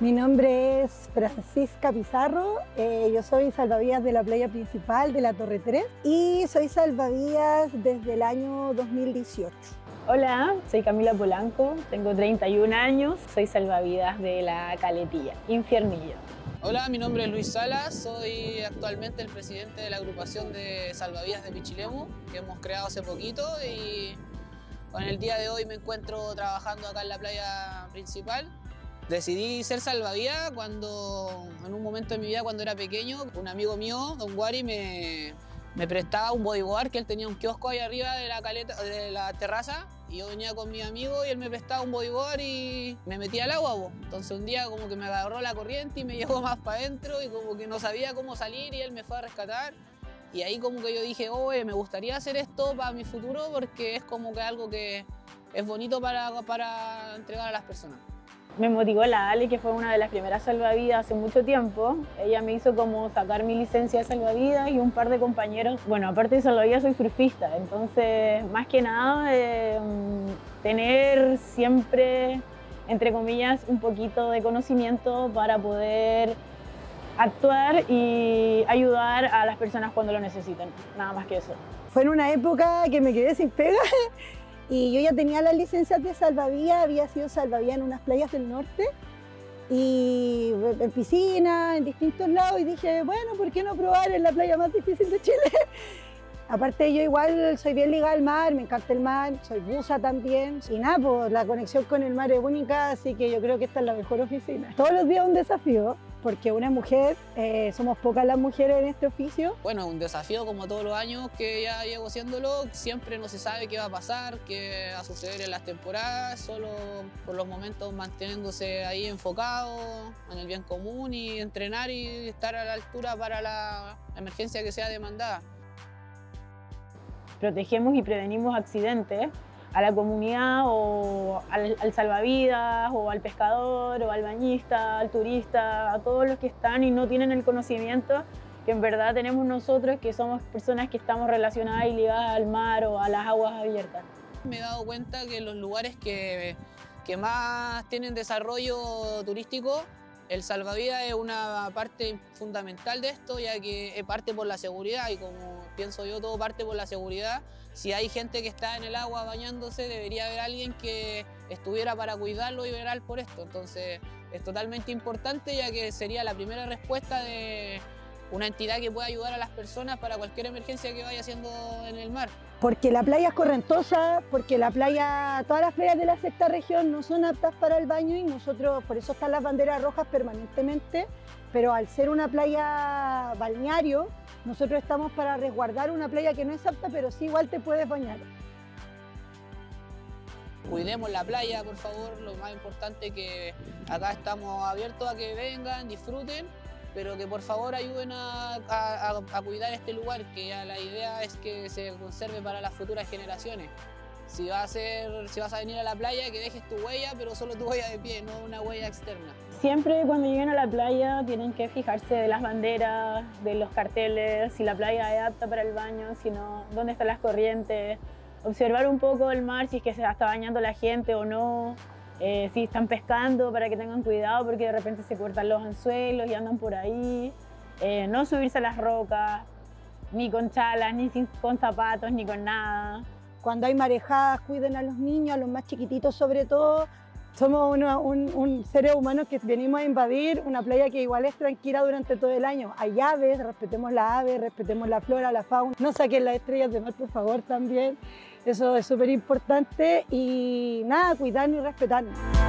Mi nombre es Francisca Pizarro, yo soy salvavidas de la playa principal de la Torre 3 y soy salvavidas desde el año 2018. Hola, soy Camila Polanco, tengo 31 años, soy salvavidas de la Caletilla, Infiermillo. Hola, mi nombre es Luis Salas, soy actualmente el presidente de la agrupación de salvavidas de Pichilemu, que hemos creado hace poquito y con el día de hoy me encuentro trabajando acá en la playa principal. Decidí ser salvavidas cuando, en un momento de mi vida, cuando era pequeño, un amigo mío, Don Guari, me prestaba un bodyboard, que él tenía un kiosco ahí arriba de la caleta, de la terraza, y yo venía con mi amigo y él me prestaba un bodyboard y me metía al agua, po. Entonces un día como que me agarró la corriente y me llevó más para adentro y como que no sabía cómo salir y él me fue a rescatar. Y ahí como que yo dije, oye, me gustaría hacer esto para mi futuro porque es como que algo que es bonito para entregar a las personas. Me motivó la Ali, que fue una de las primeras salvavidas hace mucho tiempo. Ella me hizo como sacar mi licencia de salvavidas y un par de compañeros. Bueno, aparte de salvavidas soy surfista, entonces más que nada tener siempre, entre comillas, un poquito de conocimiento para poder actuar y ayudar a las personas cuando lo necesitan, nada más que eso. Fue en una época que me quedé sin pega. Y yo ya tenía las licencias de salvavidas, había sido salvavidas en unas playas del norte, y en piscina, en distintos lados, y dije, bueno, ¿por qué no probar en la playa más difícil de Chile? Aparte yo igual soy bien ligada al mar, me encanta el mar, soy buza también, y nada, pues la conexión con el mar es única, así que yo creo que esta es la mejor oficina. Todos los días un desafío, porque una mujer, somos pocas las mujeres en este oficio. Bueno, un desafío como todos los años que ya llevo haciéndolo, siempre no se sabe qué va a pasar, qué va a suceder en las temporadas, solo por los momentos manteniéndose ahí enfocado, en el bien común y entrenar y estar a la altura para la emergencia que sea demandada. Protegemos y prevenimos accidentes a la comunidad o al salvavidas o al pescador o al bañista, al turista, a todos los que están y no tienen el conocimiento que en verdad tenemos nosotros, que somos personas que estamos relacionadas y ligadas al mar o a las aguas abiertas. Me he dado cuenta que en los lugares que más tienen desarrollo turístico, el salvavidas es una parte fundamental de esto, ya que parte por la seguridad y como pienso yo, todo parte por la seguridad. Si hay gente que está en el agua bañándose, debería haber alguien que estuviera para cuidarlo y velar por esto. Entonces, es totalmente importante, ya que sería la primera respuesta de una entidad que pueda ayudar a las personas para cualquier emergencia que vaya haciendo en el mar. Porque la playa es correntosa, porque la playa, todas las playas de la sexta región no son aptas para el baño y nosotros, por eso están las banderas rojas permanentemente, pero al ser una playa balneario, nosotros estamos para resguardar una playa que no es apta, pero sí igual te puedes bañar. Cuidemos la playa, por favor, lo más importante es que acá estamos abiertos a que vengan, disfruten, pero que por favor ayuden a cuidar este lugar, que ya la idea es que se conserve para las futuras generaciones. Si vas a venir a la playa, que dejes tu huella, pero solo tu huella de pie, no una huella externa. Siempre cuando lleguen a la playa tienen que fijarse de las banderas, de los carteles, si la playa es apta para el baño, si no, dónde están las corrientes, observar un poco el mar, si es que se está bañando la gente o no, si están pescando, para que tengan cuidado porque de repente se cortan los anzuelos y andan por ahí, no subirse a las rocas, ni con chalas, ni con zapatos, ni con nada. Cuando hay marejadas, cuiden a los niños, a los más chiquititos sobre todo. Somos seres humanos que venimos a invadir una playa que igual es tranquila durante todo el año. Hay aves, respetemos la flora, la fauna. No saquen las estrellas de mar, por favor, también. Eso es súper importante y nada, cuidarnos y respetarnos.